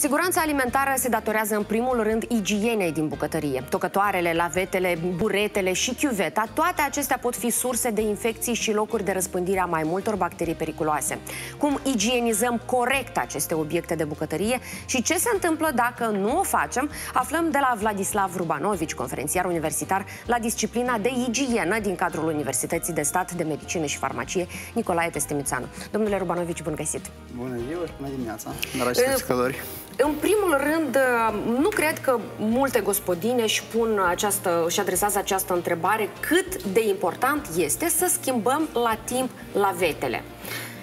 Siguranța alimentară se datorează în primul rând igienei din bucătărie. Tocătoarele, lavetele, buretele și chiuveta, toate acestea pot fi surse de infecții și locuri de răspândire a mai multor bacterii periculoase. Cum igienizăm corect aceste obiecte de bucătărie și ce se întâmplă dacă nu o facem, aflăm de la Vladislav Rubanovici, conferențiar universitar la disciplina de igienă din cadrul Universității de Stat de Medicină și Farmacie Nicolae Testemițanu. Domnule Rubanovici, bun găsit! Bună ziua și bună dimineața! Dragi călători! În primul rând, nu cred că multe gospodine își adresează această întrebare, cât de important este să schimbăm la timp lavetele.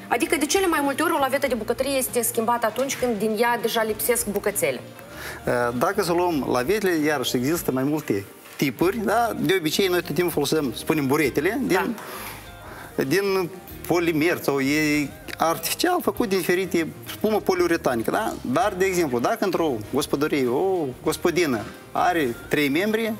Adică de cele mai multe ori o lavetă de bucătărie este schimbată atunci când din ea deja lipsesc bucățele. Dacă să luăm lavetele, iarăși există mai multe tipuri, da? De obicei noi tot timpul folosim, spunem, buretele din polimer sau e artificial făcut din diferite spumă poliuretanică, da? Dar, de exemplu, dacă într-o gospodărie, o gospodină are 3 membri,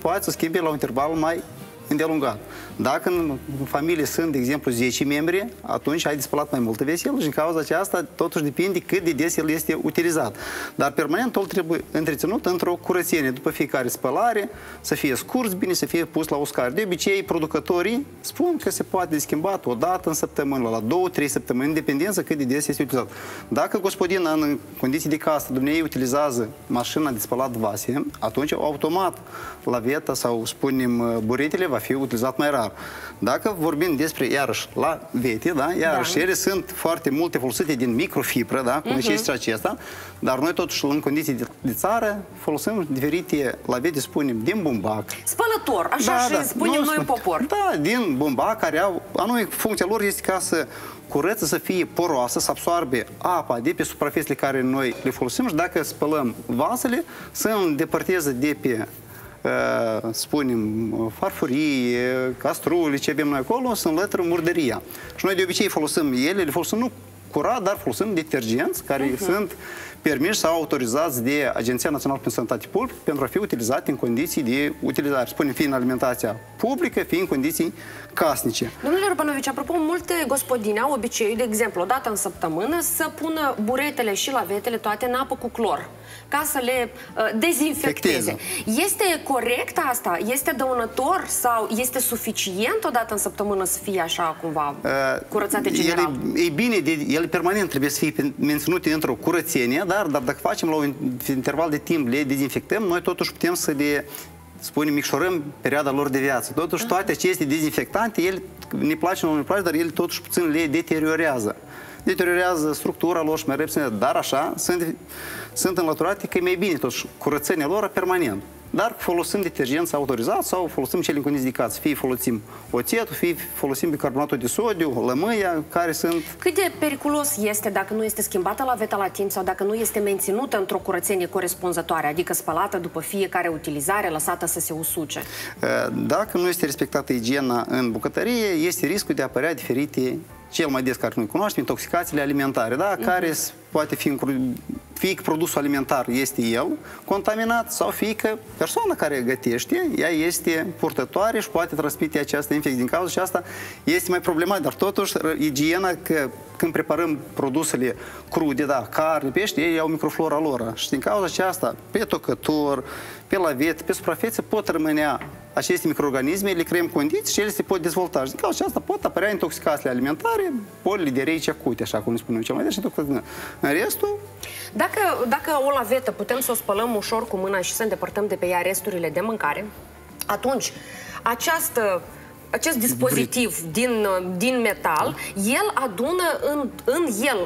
poate să schimbe la un interval mai îndelungat. Dacă în familie sunt, de exemplu, 10 membri, atunci ai spălat mai multă veselă și din cauza aceasta totuși depinde cât de des el este utilizat. Dar permanent tot trebuie întreținut într-o curățenie. După fiecare spălare să fie scurs bine, să fie pus la uscare. De obicei, producătorii spun că se poate schimba o dată în săptămână, la 2-3 săptămâni, în dependență cât de des este utilizat. Dacă gospodina în condiții de casă, dumneavoastră utilizează mașina de spălat vase, atunci automat laveta sau, spunem, buretele va fi utilizat mai rar. Dacă vorbim despre, iarăși, lavete, da? Iarăși, ele sunt foarte multe folosite din microfibră, da? Cum este acesta, dar noi totuși, în condiții de țară, folosim diferite lavete, spunem, din bumbac. Spălător, așa spunem noi în popor. Da, din bumbac, care au, anume, funcția lor este ca să curăță, să fie poroasă, să absorbe apa de pe suprafețele care noi le folosim și dacă spălăm vasele, să îndepărteze de pe, spunem, farfurii, castrule, ce avem noi acolo, să înlătură murdăria. Și noi de obicei folosim ele, le folosim nu curat, dar folosim detergenți care sunt permiși sau autorizați de Agenția Națională pentru Sănătate Publică pentru a fi utilizate în condiții de utilizare, spunem, fie în alimentația publică, fie în condiții casnice. Domnule Rubanovici, apropo, multe gospodine au obiceiul, de exemplu, o dată în săptămână, să pună buretele și lavetele toate în apă cu clor, ca să le dezinfecteze. Este corect asta? Este dăunător sau este suficient o dată în săptămână să fie așa cumva curățate general? E bine, ele permanent trebuie să fie menținute într-o curățenie, dar dacă facem la un interval de timp, le dezinfectăm, noi totuși putem să le, spunem, micșorăm perioada lor de viață. Totuși, toate aceste dezinfectante, ele ne place sau nu ne place, dar ele totuși puțin le deteriorează. Deteriorează structura lor și mai repede, dar așa sunt înlăturate că e mai bine, totuși, curățenia lor permanent. Dar folosim detergenți autorizați sau folosim cele în condiții de casă. Fie folosim oțetul, fie folosim bicarbonatul de sodiu, lămâia, care sunt... Cât de periculos este dacă nu este schimbată laveta la timp sau dacă nu este menținută într-o curățenie corespunzătoare, adică spălată după fiecare utilizare, lăsată să se usuce? Dacă nu este respectată igiena în bucătărie, este riscul de a apărea diferite, cel mai des care noi cunoaștem, intoxicațiile alimentare, da? Care poate fi fie că produsul alimentar este el contaminat sau fie că persoana care gătește, ea este purtătoare și poate transmite această infecție. Din cauza și asta este mai problemat, dar totuși igiena, că când preparăm produsele crude, da, carne, pește, ei au microflora lor. Și din cauza aceasta, pe tocător, pe lavete, pe suprafețe pot rămânea aceste microorganisme, le creăm condiții și ele se pot dezvolta. Și din cauza aceasta pot apărea intoxicațiile alimentare, bolile de rece acute, așa cum spunem cel mai des. În restul... Dacă o lavetă putem să o spălăm ușor cu mâna și să îndepărtăm de pe ea resturile de mâncare, atunci acest dispozitiv din metal, el adună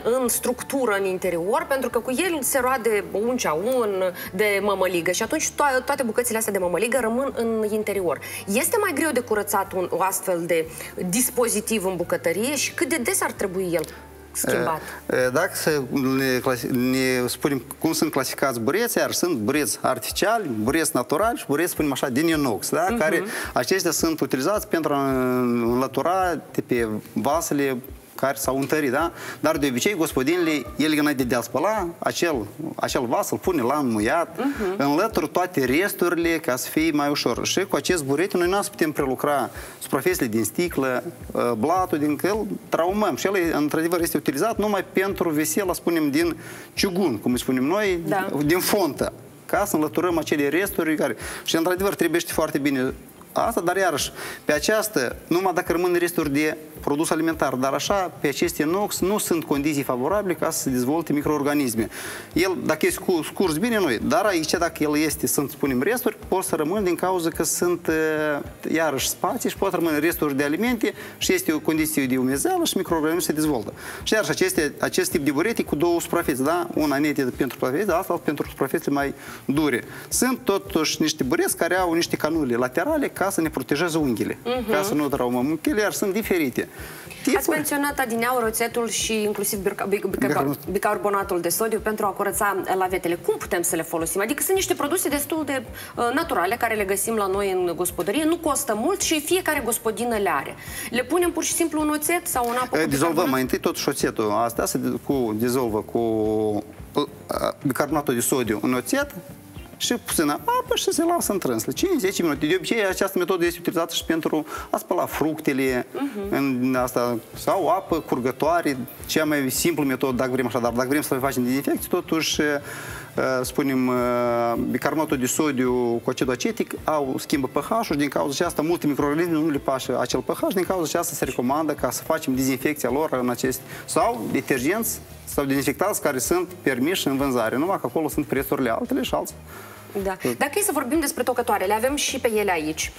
în structură, în interior, pentru că cu el se roade un ceaun de mămăligă și atunci toate bucățile astea de mămăligă rămân în interior. Este mai greu de curățat o astfel de dispozitiv în bucătărie și cât de des ar trebui el schimbat? Dacă să ne spunem cum sunt clasificați bureți, iar sunt bureți artificiali, bureți naturali și bureți, spunem așa, din inox, da? Care aceștia sunt utilizați pentru a înlătura de pe vasele care s-au întărit, da? Dar de obicei gospodinile, el înainte de a spăla, acel vas îl pune la înmuiat, înlătură toate resturile ca să fie mai ușor. Și cu acest burete noi nu putem prelucra suprafețele din sticlă, blatul, din că îl traumăm. Și el, într-adevăr, este utilizat numai pentru vesela, spunem, din ciugun, cum îi spunem noi, da, din fontă, ca să înlăturăm acele resturi care... Și, într-adevăr, trebuie foarte bine asta, dar iarăși, pe aceasta, numai dacă rămân resturi de produs alimentar, dar așa, pe acest inox nu sunt condiții favorabile ca să se dezvolte microorganisme. El, dacă este scurs bine, noi, dar aici, dacă el este, sunt, spunem, resturi, pot să rămână din cauza că sunt, iarăși, spații și pot rămâne resturi de alimente și este o condiție de umezeală și microorganismul se dezvoltă. Și iarăși, acest tip de burete cu două suprafețe, da? Una netă pentru suprafețe, asta pentru suprafețele mai dure. Sunt, totuși, niște bureți care au niște canule laterale ca să ne protejeze unghiile, ca să nu traumăm unghiile, iar sunt diferite. Ați menționat adineaur oțetul și inclusiv bicarbonatul de sodiu pentru a curăța lavetele. Cum putem să le folosim? Adică sunt niște produse destul de naturale care le găsim la noi în gospodărie, nu costă mult și fiecare gospodină le are. Le punem pur și simplu un oțet sau un apă? Dizolvăm mai întâi totuși oțetul. Asta se dizolvă cu bicarbonatul de sodiu în oțet și puțină apă și se lasă întrâns. 5-10 minute. De obicei, această metodă este utilizată și pentru a spăla fructele, sau apă curgătoare, cea mai simplă metodă, dacă vrem așa. Dar dacă vrem să le facem dezinfecție, totuși, spunem, bicarbonatul de sodiu cu acidul acetic schimbă pH-ul, din cauza aceasta multe microorganisme nu le pasă acel pH, din cauza aceasta se recomandă ca să facem dezinfecția lor în acest, sau detergenți sau dezinfectați care sunt permiși în vânzare, numai că acolo sunt prețurile altele și alții. Da. Dacă e să vorbim despre tocătoare, le avem și pe ele aici.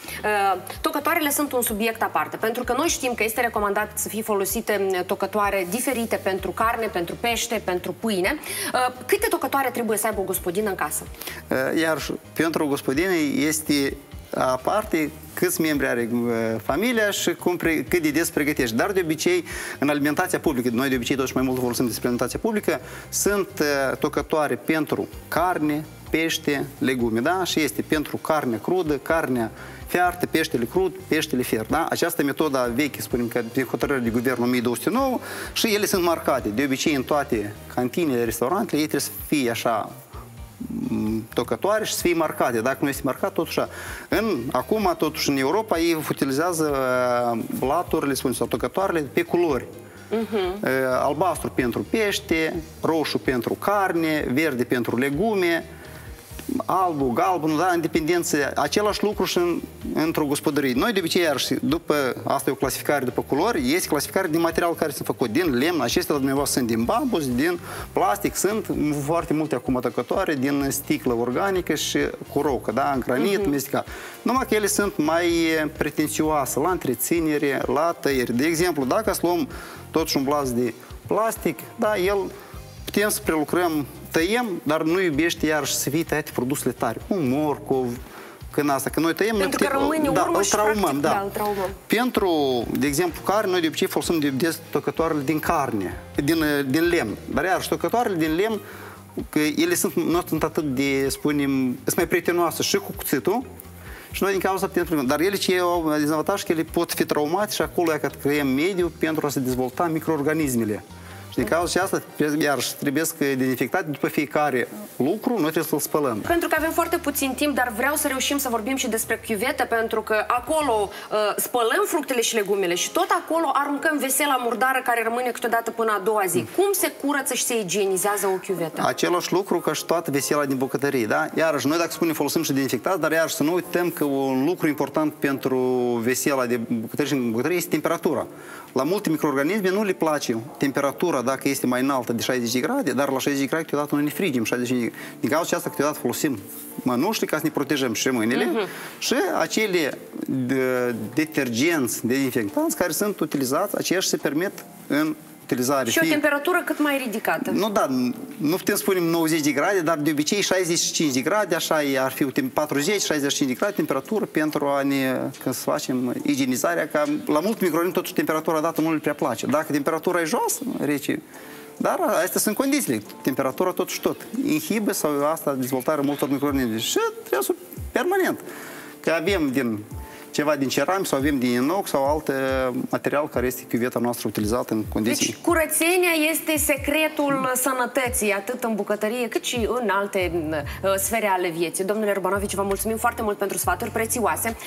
Tocătoarele sunt un subiect aparte, pentru că noi știm că este recomandat să fie folosite tocătoare diferite pentru carne, pentru pește, pentru pâine. Câte tocătoare trebuie să aibă o gospodină în casă? Iar pentru o gospodină este aparte câți membri are familia și cât de des pregătești. Dar de obicei, în alimentația publică, noi de obicei totuși mai mult folosim despre alimentația publică, sunt tocătoare pentru carne, pește, legume, da? Și este pentru carne crudă, carnea fiartă, peștele crud, peștele fiert, da? Această metodă veche, spunem că prin hotărâri de guvernul 1209 și ele sunt marcate. De obicei, în toate cantinele, restaurantele, ei trebuie să fie așa tocătoare și să fie marcate. Dacă nu este marcat, totuși, acum, totuși, în Europa, ei utilizează laturile, spunem, sau tocătoarele pe culori. Albastru pentru pește, roșu pentru carne, verde pentru legume, albul, galben, da, în dependență, același lucru și într-o gospodărie. Noi, de obicei, iarăși, asta e o clasificare după culori, este clasificare din material care sunt făcut, din lemn, acestea, dumneavoastră, sunt din bambus, din plastic, sunt foarte multe acum tocătoare, din sticlă organică și cu rocă, da, în granit, mestecat. Numai că ele sunt mai pretențioase la întreținere, la tăieri. De exemplu, dacă luăm totuși un blas de plastic, da, el putem să prelucrăm, tăiem, dar nu iubește iarăși să fie tăiate produsele tari. Un morcov, când asta, când noi tăiem, pentru că rămâne urmă și traumăm, da, îl traumăm. Pentru, de exemplu, carne, noi de obicei folosim de obicei tocătoarele din carne, din lemn. Dar iarăși, tocătoarele din lemn, că ele nu sunt atât de, spunem, sunt mai prietenoase și cu cuțitul, și noi din cauza putem primi. Dar ele ce au dezavantaj că ele pot fi traumate și acolo că creăm mediu pentru a se dezvolta microorganismele. Și din cauza și asta, iarăși, trebuie să dezinfectate după fiecare lucru, noi trebuie să-l spălăm. Pentru că avem foarte puțin timp, dar vreau să reușim să vorbim și despre chiuvete, pentru că acolo spălăm fructele și legumele și tot acolo aruncăm vesela murdară care rămâne câteodată până a doua zi. Cum se curăță și se igienizează o chiuvetă? Același lucru ca și toată vesela din bucătărie, da? Iarăși, noi dacă spunem folosim și dezinfectați, dar iarăși să nu uităm că un lucru important pentru vesela de bucătărie și în bucătărie este temperatura. La multe microorganisme nu le place temperatura, dacă este mai înaltă de 60 de grade, dar la 60 de grade câteodată noi ne frigim. Din cauza aceasta câteodată folosim mănușile ca să ne protejăm și mâinile și acele detergenți, dezinfectanți care sunt utilizați, aceia se permit în utilizare. Și o temperatură cât mai ridicată. Nu, da, nu putem spune 90 de grade, dar de obicei 65 de grade, așa ar fi 40-65 de grade temperatură pentru a ne, când să facem igienizarea, că la mult microorganism totuși temperatura dată nu le prea place. Dacă temperatura e jos, rece, dar astea sunt condițiile. Temperatura totuși inhibă sau asta dezvoltarea multor microorganisme și trebuie permanent. Că avem din ceva din ceramic sau avem din inox sau alt material care este cuveta noastră utilizată în condiții. Deci curățenia este secretul sănătății, atât în bucătărie cât și în alte sfere ale vieții. Domnule Rubanovici, vă mulțumim foarte mult pentru sfaturi prețioase.